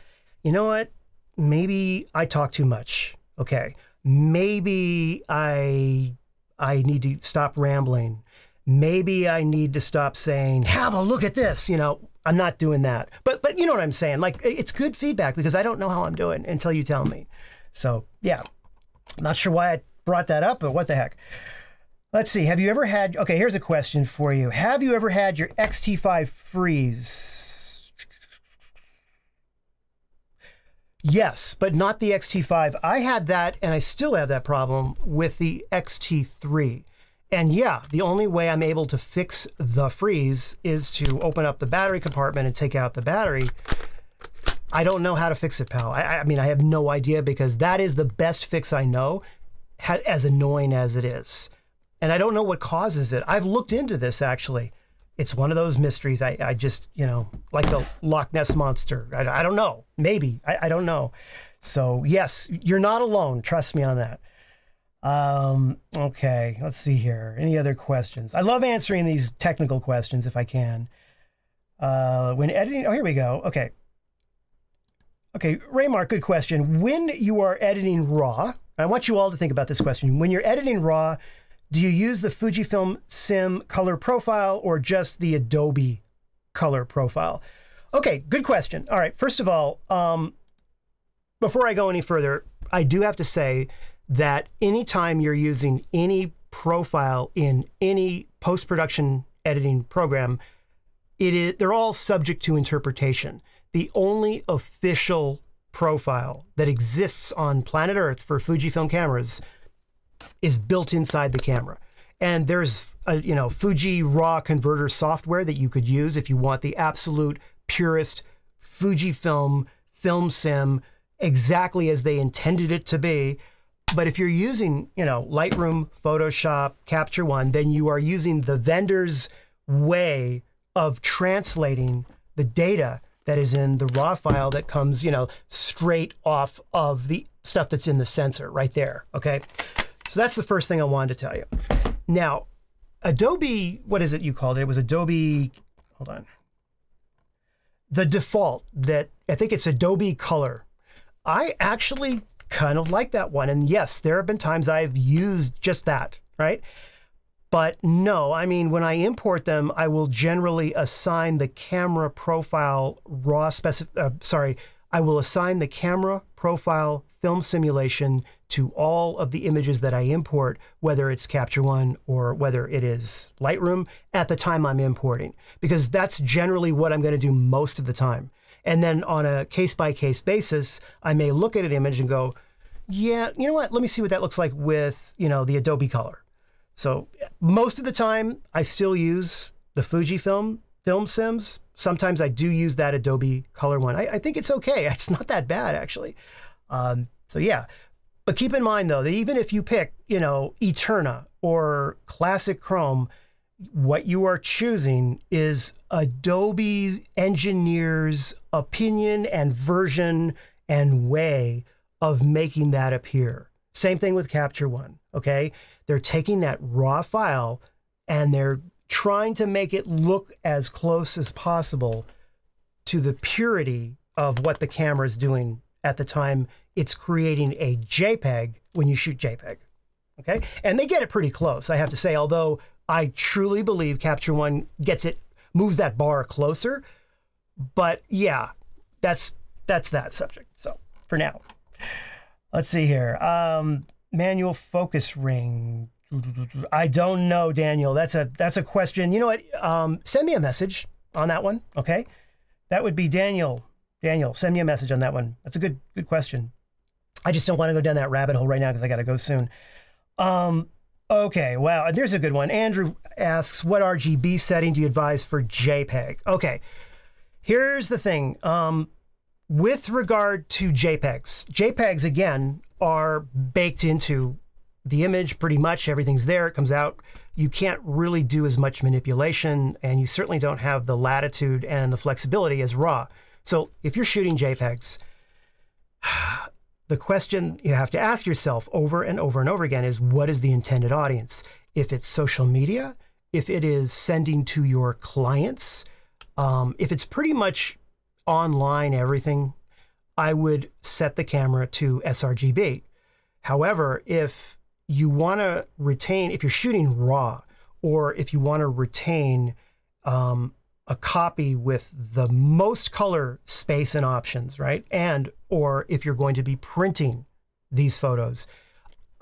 you know what, maybe I talk too much, okay. Maybe I, I need to stop rambling. Maybe I need to stop saying, have a look at this, you know, I'm not doing that. But, but you know what I'm saying, like it's good feedback because I don't know how I'm doing until you tell me. So yeah, I'm not sure why I brought that up, but what the heck. Let's see, have you ever had, okay, here's a question for you. Have you ever had your X T five freeze? Yes, but not the X T five. I had that, and I still have that problem with the X T three. And yeah, the only way I'm able to fix the freeze is to open up the battery compartment and take out the battery. I don't know how to fix it, pal. I, I mean, I have no idea because that is the best fix I know, as annoying as it is. And I don't know what causes it. I've looked into this, actually. It's one of those mysteries. I, I just, you know, like the Loch Ness Monster. I, I don't know. Maybe. I, I don't know. So, yes, you're not alone. Trust me on that. Um, okay, let's see here. Any other questions? I love answering these technical questions if I can. Uh, when editing... Oh, here we go. Okay. Okay, Raymark, good question. When you are editing RAW... I want you all to think about this question. When you're editing RAW... Do you use the Fujifilm SIM color profile or just the Adobe color profile? Okay, good question. All right, first of all, um, before I go any further, I do have to say that anytime you're using any profile in any post-production editing program, it is, they're all subject to interpretation. The only official profile that exists on planet Earth for Fujifilm cameras is built inside the camera. And there's a, you know, Fuji RAW converter software that you could use if you want the absolute purest Fujifilm film sim exactly as they intended it to be. But if you're using, you know, Lightroom, Photoshop, Capture One, then you are using the vendor's way of translating the data that is in the RAW file that comes, you know, straight off of the stuff that's in the sensor right there, okay? So that's the first thing I wanted to tell you. Now, Adobe, what is it you called it? It was Adobe, hold on. The default that, I think it's Adobe Color. I actually kind of like that one. And yes, there have been times I've used just that, right? But no, I mean, when I import them, I will generally assign the camera profile raw specific, uh, sorry, I will assign the camera profile film simulation to all of the images that I import, whether it's Capture One or whether it is Lightroom at the time I'm importing, because that's generally what I'm going to do most of the time. And then on a case-by-case basis, I may look at an image and go, yeah, you know what, let me see what that looks like with, you know, the Adobe Color. So most of the time, I still use the Fujifilm film sims. Sometimes I do use that Adobe Color one. I, I think it's okay. It's not that bad, actually. Um, so yeah. But keep in mind, though, that even if you pick, you know, Eterna or Classic Chrome, what you are choosing is Adobe's engineer's opinion and version and way of making that appear. Same thing with Capture One, okay? They're taking that raw file and they're trying to make it look as close as possible to the purity of what the camera is doing at the time it's creating a JPEG when you shoot JPEG, okay? And they get it pretty close, I have to say, although I truly believe Capture One gets it, moves that bar closer, but yeah, that's that's that subject, so for now. Let's see here, um, manual focus ring. I don't know, Daniel, that's a, that's a question. You know what, um, send me a message on that one, okay? That would be Daniel. Daniel, send me a message on that one. That's a good, good question. I just don't want to go down that rabbit hole right now because I got to go soon. Um, okay, wow, there's a good one. Andrew asks, what R G B setting do you advise for JPEG? Okay, here's the thing. Um, With regard to JPEGs, JPEGs, again, are baked into the image pretty much. Everything's there, it comes out. You can't really do as much manipulation, and you certainly don't have the latitude and the flexibility as RAW. So if you're shooting JPEGs, the question you have to ask yourself over and over and over again is, what is the intended audience? If it's social media, if it is sending to your clients, um, if it's pretty much online everything, I would set the camera to sRGB. However, if you want to retain, if you're shooting RAW, or if you want to retain um, a copy with the most color space and options, right? And, or if you're going to be printing these photos,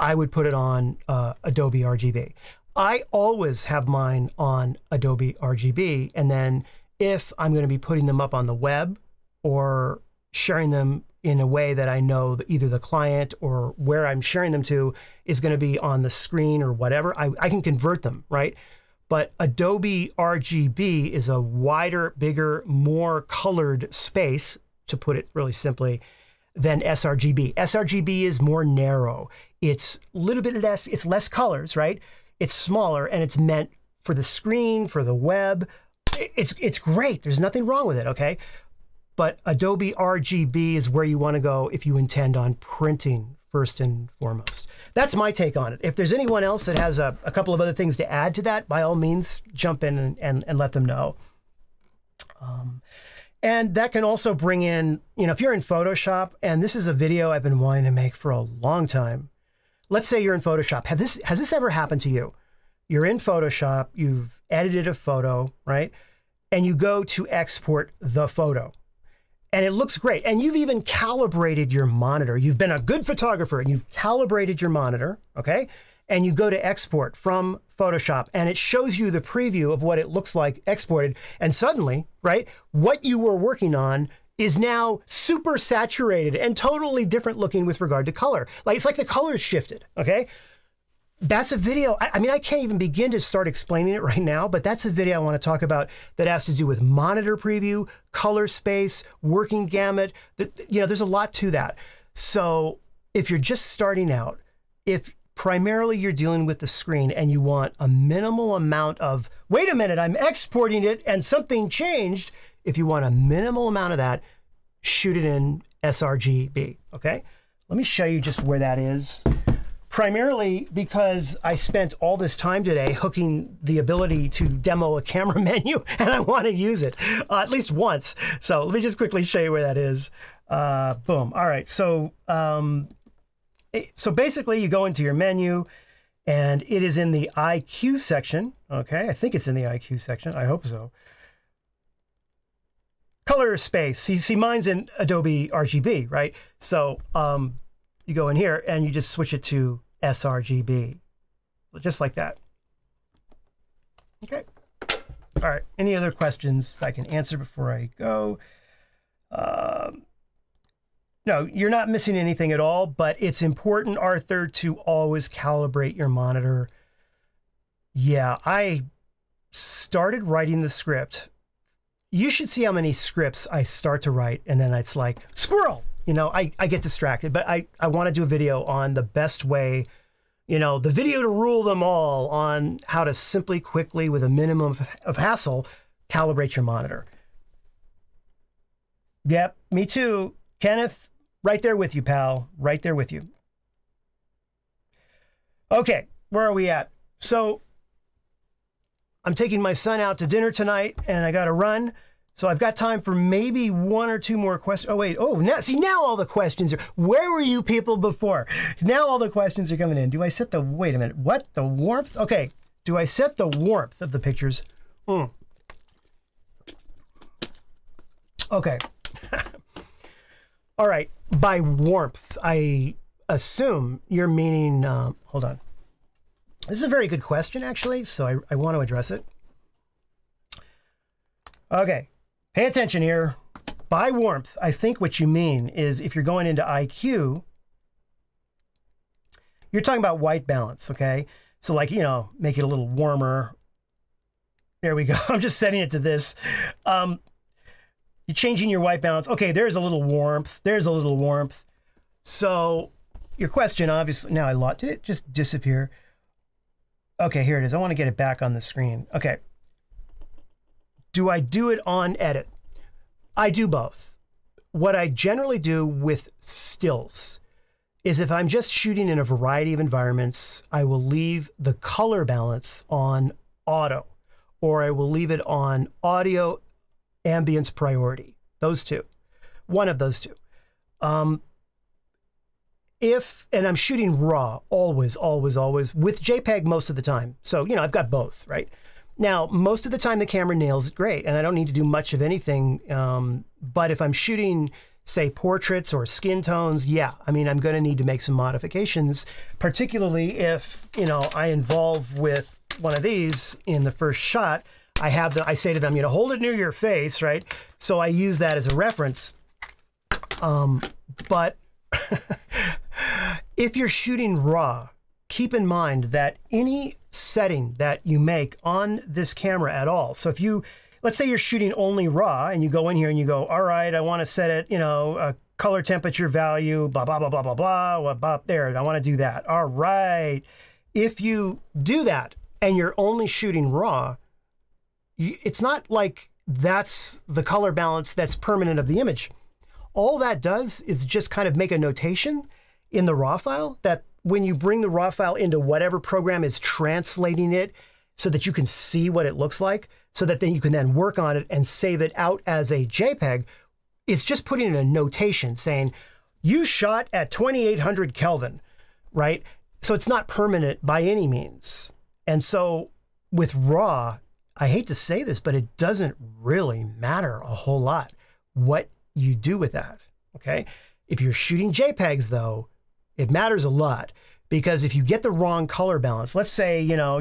I would put it on uh, Adobe R G B. I always have mine on Adobe R G B, and then if I'm going to be putting them up on the web or sharing them in a way that I know that either the client or where I'm sharing them to is going to be on the screen or whatever, I, I can convert them, right? But Adobe R G B is a wider, bigger, more colored space, to put it really simply, than sRGB. sRGB is more narrow. It's a little bit less, it's less colors, right? It's smaller, and it's meant for the screen, for the web. It's, it's great. There's nothing wrong with it, okay? But Adobe R G B is where you want to go if you intend on printing first and foremost. That's my take on it. If there's anyone else that has a, a couple of other things to add to that, by all means, jump in and, and, and let them know. Um, and that can also bring in, you know, if you're in Photoshop, and this is a video I've been wanting to make for a long time. Let's say you're in Photoshop. Have this, has this ever happened to you? You're in Photoshop, you've edited a photo, right? And you go to export the photo. And it looks great. And you've even calibrated your monitor. You've been a good photographer and you've calibrated your monitor, okay? And you go to export from Photoshop, and it shows you the preview of what it looks like exported. And suddenly, right, what you were working on is now super saturated and totally different looking with regard to color. Like, it's like the colors shifted, okay? That's a video, I, I mean, I can't even begin to start explaining it right now, but that's a video I want to talk about that has to do with monitor preview, color space, working gamut. The, you know, there's a lot to that. So if you're just starting out, if primarily you're dealing with the screen and you want a minimal amount of, wait a minute, I'm exporting it and something changed. If you want a minimal amount of that, shoot it in sRGB, okay? Let me show you just where that is. Primarily because I spent all this time today hooking the ability to demo a camera menu, and I want to use it uh, at least once. So let me just quickly show you where that is. Uh, boom. All right. So, um, it, so basically you go into your menu, and it is in the I Q section. Okay. I think it's in the I Q section. I hope so. Color space. You see mine's in Adobe R G B, right? So um, you go in here and you just switch it to sRGB, just like that. Okay. All right. Any other questions I can answer before I go? Um, no, you're not missing anything at all, but it's important, Arthur, to always calibrate your monitor. Yeah, I started writing the script. You should see how many scripts I start to write, and then it's like, squirrel! You know, I, I get distracted, but I, I want to do a video on the best way, you know, the video to rule them all, on how to simply, quickly, with a minimum of hassle, calibrate your monitor. Yep, me too. Kenneth, right there with you, pal. Right there with you. Okay, where are we at? So, I'm taking my son out to dinner tonight, and I got to run. So I've got time for maybe one or two more questions. Oh, wait. Oh, now, see, now all the questions are, where were you people before? Now all the questions are coming in. Do I set the, wait a minute, what? The warmth? Okay. Do I set the warmth of the pictures? Mm. Okay. All right. By warmth, I assume you're meaning, uh, hold on. This is a very good question, actually, so I, I want to address it. Okay. Pay attention here. By warmth, I think what you mean is if you're going into I Q, you're talking about white balance, okay? So like, you know, make it a little warmer. There we go. I'm just setting it to this. Um, You're changing your white balance. Okay, there's a little warmth. There's a little warmth. So your question, obviously, now I lost, did it just disappear? Okay, here it is. I want to get it back on the screen. Okay. Do I do it on edit? I do both. What I generally do with stills is if I'm just shooting in a variety of environments, I will leave the color balance on auto, or I will leave it on audio ambience priority. Those two, one of those two. Um, if, and I'm shooting raw, always, always, always, with JPEG most of the time. So, you know, I've got both, right? Now, most of the time the camera nails it great, and I don't need to do much of anything. Um, but if I'm shooting, say, portraits or skin tones, yeah, I mean, I'm gonna need to make some modifications, particularly if, you know, I involve with one of these in the first shot. I have the, I say to them, you know, hold it near your face, right? So I use that as a reference. Um, but if you're shooting raw, keep in mind that any setting that you make on this camera at all. So if you, let's say you're shooting only raw and you go in here and you go, all right, I want to set it, you know, a color temperature value, blah, blah, blah, blah, blah, blah, blah, there, I want to do that. All right. If you do that and you're only shooting raw, it's not like that's the color balance that's permanent of the image. All that does is just kind of make a notation in the raw file that when you bring the raw file into whatever program is translating it so that you can see what it looks like, so that then you can then work on it and save it out as a JPEG. It's just putting in a notation saying, you shot at twenty-eight hundred Kelvin, right? So it's not permanent by any means. And so with raw, I hate to say this, but it doesn't really matter a whole lot what you do with that, okay? If you're shooting JPEGs, though, it matters a lot, because if you get the wrong color balance, let's say, you know,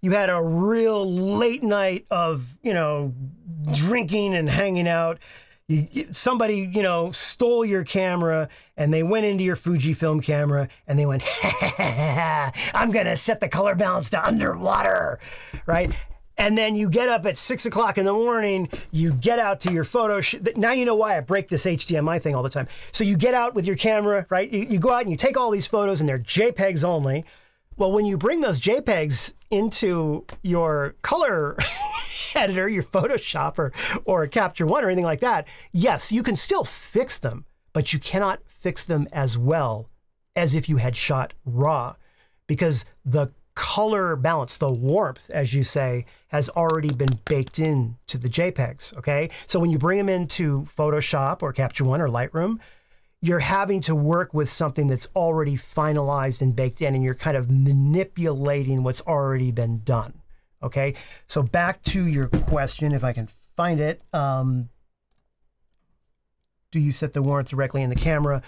you had a real late night of, you know, drinking and hanging out. You, somebody, you know, stole your camera and they went into your Fujifilm camera and they went, ha, ha, ha, ha, I'm going to set the color balance to underwater, right? And then you get up at six o'clock in the morning, you get out to your photo shoot. Now you know why I break this H D M I thing all the time. So you get out with your camera, right? You, you go out and you take all these photos and they're JPEGs only. Well, when you bring those JPEGs into your color editor, your Photoshop or, or Capture One or anything like that, yes, you can still fix them, but you cannot fix them as well as if you had shot raw, because the color balance, the warmth, as you say, has already been baked in to the JPEGs, okay? So when you bring them into Photoshop or Capture One or Lightroom, you're having to work with something that's already finalized and baked in, and you're kind of manipulating what's already been done. Okay, so back to your question, if I can find it. Um, do you set the warmth directly in the camera?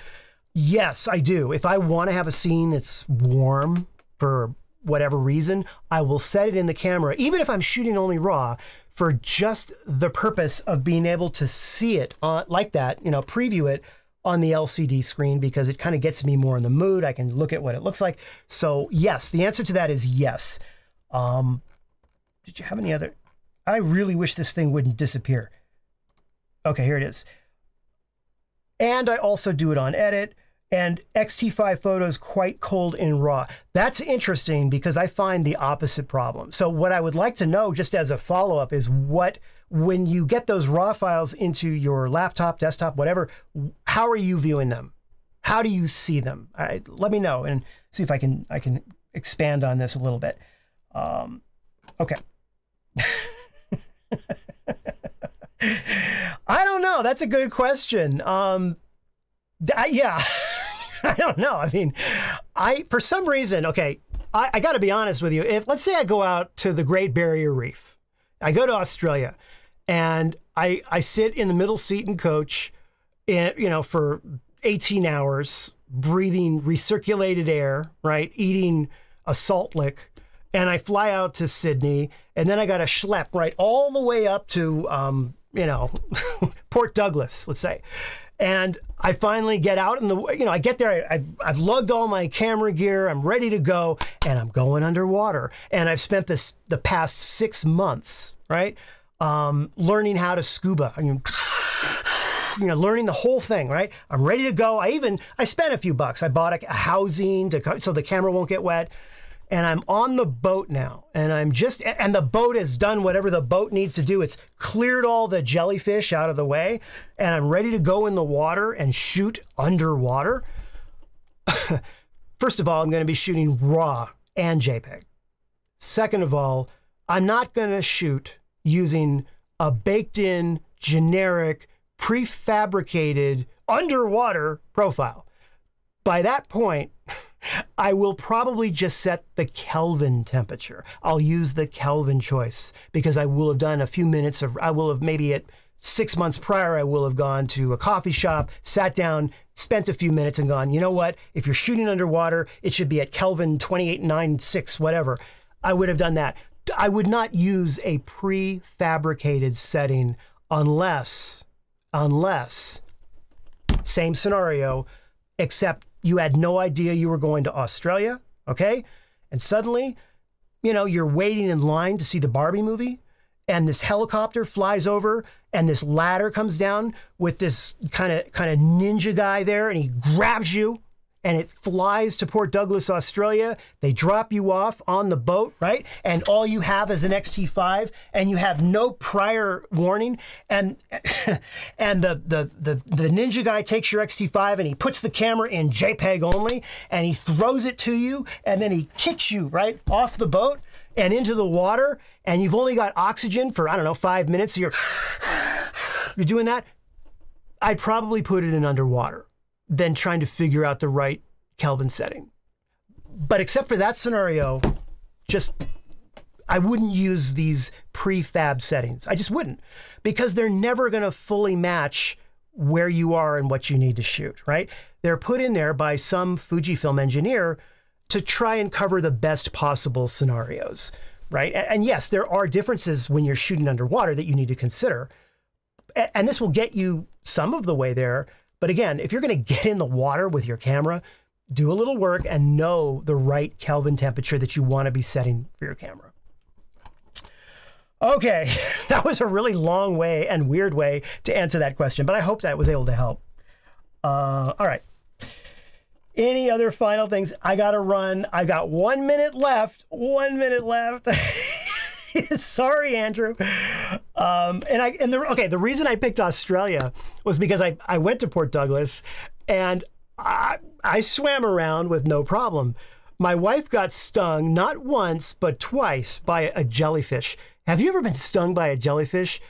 Yes, I do. If I want to have a scene that's warm for whatever reason, I will set it in the camera, even if I'm shooting only raw, for just the purpose of being able to see it on, like that, you know, preview it on the L C D screen, because it kind of gets me more in the mood. I can look at what it looks like. So yes, the answer to that is yes. Um, Did you have any other? I really wish this thing wouldn't disappear. Okay, here it is. And I also do it on edit, and X T five photos quite cold in raw. That's interesting, because I find the opposite problem. So what I would like to know, just as a follow-up, is what, when you get those raw files into your laptop, desktop, whatever, how are you viewing them? How do you see them? All right, let me know and see if I can, I can expand on this a little bit. Um, okay. I don't know. That's a good question. Um, I, yeah, I don't know. I mean, I, for some reason, okay, I, I got to be honest with you. If, let's say I go out to the Great Barrier Reef, I go to Australia, and I, I sit in the middle seat in coach, in, you know, for eighteen hours, breathing recirculated air, right? Eating a salt lick. And I fly out to Sydney, and then I got a schlep right all the way up to, um, you know, Port Douglas, let's say. And I finally get out in the, you know, I get there, I, I, I've lugged all my camera gear, I'm ready to go, and I'm going underwater. And I've spent this, the past six months, right, um, learning how to scuba. I mean, you know, learning the whole thing, right? I'm ready to go. I even, I spent a few bucks. I bought a, a housing to, so the camera won't get wet. And I'm on the boat now, and I'm just, and the boat has done whatever the boat needs to do. It's cleared all the jellyfish out of the way, and I'm ready to go in the water and shoot underwater. First of all, I'm gonna be shooting RAW and JPEG. Second of all, I'm not gonna shoot using a baked-in, generic, prefabricated underwater profile. By that point, I will probably just set the Kelvin temperature. I'll use the Kelvin choice because I will have done a few minutes of, I will have maybe at six months prior, I will have gone to a coffee shop, sat down, spent a few minutes and gone, you know what, if you're shooting underwater, it should be at Kelvin twenty-eight ninety-six, whatever. I would have done that. I would not use a prefabricated setting unless, unless, same scenario, except you had no idea you were going to Australia, okay? And suddenly, you know, you're waiting in line to see the Barbie movie, and this helicopter flies over, and this ladder comes down with this kind of kind of ninja guy there, and he grabs you, and it flies to Port Douglas, Australia. They drop you off on the boat, right? And all you have is an X T five, and you have no prior warning. And and the, the, the, the ninja guy takes your X T five, and he puts the camera in JPEG only, and he throws it to you, and then he kicks you, right, off the boat and into the water, and you've only got oxygen for, I don't know, five minutes, so you're, you're doing that. I'd probably put it in underwater than trying to figure out the right Kelvin setting. But except for that scenario, just, I wouldn't use these prefab settings. I just wouldn't, because they're never gonna fully match where you are and what you need to shoot, right? They're put in there by some Fujifilm engineer to try and cover the best possible scenarios, right? And yes, there are differences when you're shooting underwater that you need to consider. And this will get you some of the way there, but again, if you're gonna get in the water with your camera, do a little work and know the right Kelvin temperature that you wanna be setting for your camera. Okay, that was a really long way and weird way to answer that question, but I hope that was able to help. Uh, all right, any other final things? I gotta run, I got one minute left, one minute left. Sorry, Andrew. Um, and I and the okay. The reason I picked Australia was because I I went to Port Douglas, and I I swam around with no problem. My wife got stung not once but twice by a jellyfish. Have you ever been stung by a jellyfish?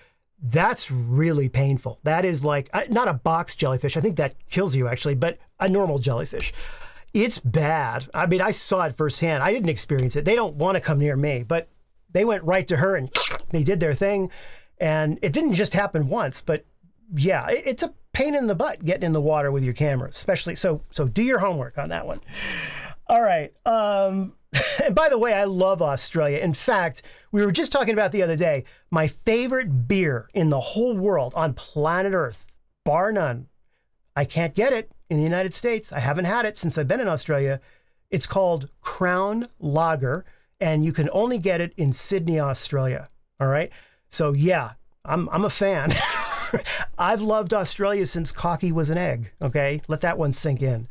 That's really painful. That is like not a box jellyfish. I think that kills you actually, but a normal jellyfish. It's bad. I mean, I saw it firsthand. I didn't experience it. They don't want to come near me, but they went right to her and they did their thing. And it didn't just happen once, but yeah, it's a pain in the butt getting in the water with your camera, especially. So, so do your homework on that one. All right. Um, and by the way, I love Australia. In fact, we were just talking about the other day, my favorite beer in the whole world on planet Earth, bar none. I can't get it in the United States. I haven't had it since I've been in Australia. It's called Crown Lager, and you can only get it in Sydney, Australia, all right? So yeah, I'm, I'm a fan. I've loved Australia since cocky was an egg, okay? Let that one sink in.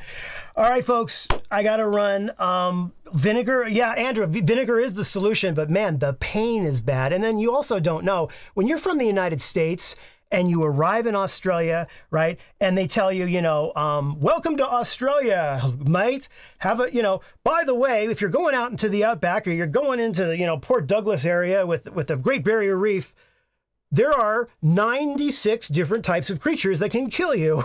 All right, folks, I gotta run. Um, vinegar, yeah, Andrew, vinegar is the solution, but man, the pain is bad. And then you also don't know, when you're from the United States and you arrive in Australia, right? And they tell you, you know, um, welcome to Australia, mate. Have a, you know, by the way, if you're going out into the outback or you're going into the, you know, Port Douglas area with, with the Great Barrier Reef, there are ninety-six different types of creatures that can kill you,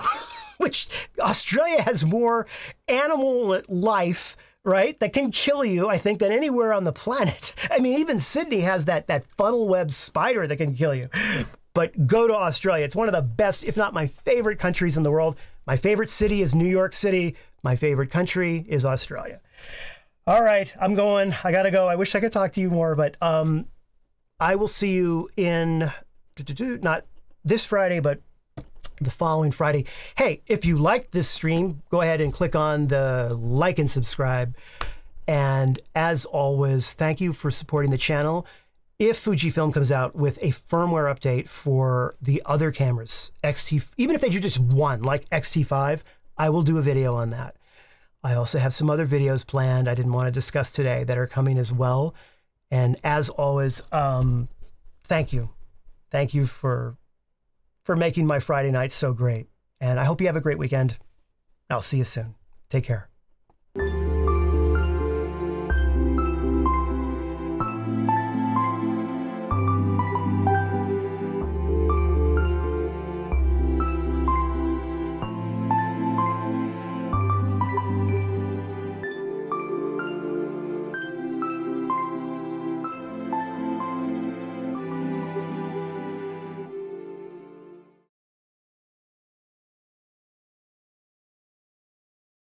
which Australia has more animal life, right? That can kill you, I think, than anywhere on the planet. I mean, even Sydney has that, that funnel web spider that can kill you. But go to Australia. It's one of the best, if not my favorite countries in the world. My favorite city is New York City. My favorite country is Australia. All right, I'm going. I gotta go. I wish I could talk to you more, but um, I will see you in, not this Friday, but the following Friday. Hey, if you liked this stream, go ahead and click on the like and subscribe. And as always, thank you for supporting the channel. if Fujifilm comes out with a firmware update for the other cameras, X T, even if they do just one, like X T five, I will do a video on that. I also have some other videos planned I didn't want to discuss today that are coming as well. And as always, um, thank you. Thank you for, for making my Friday night so great. And I hope you have a great weekend. I'll see you soon. Take care.